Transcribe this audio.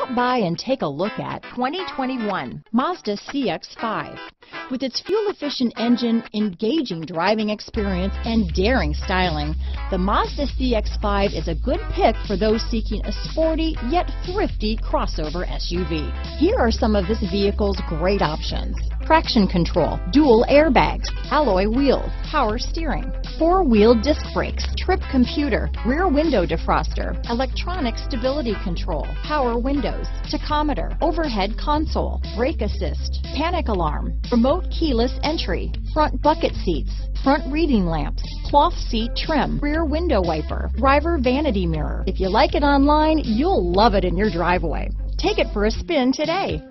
Stop by and take a look at 2021 Mazda CX-5. With its fuel-efficient engine, engaging driving experience, and daring styling, the Mazda CX-5 is a good pick for those seeking a sporty yet thrifty crossover SUV. Here are some of this vehicle's great options: traction control, dual airbags, alloy wheels, power steering, four-wheel disc brakes, trip computer, rear window defroster, electronic stability control, power windows, tachometer, overhead console, brake assist, panic alarm, remote keyless entry, front bucket seats, front reading lamps, cloth seat trim, rear window wiper, driver vanity mirror. If you like it online, you'll love it in your driveway. Take it for a spin today.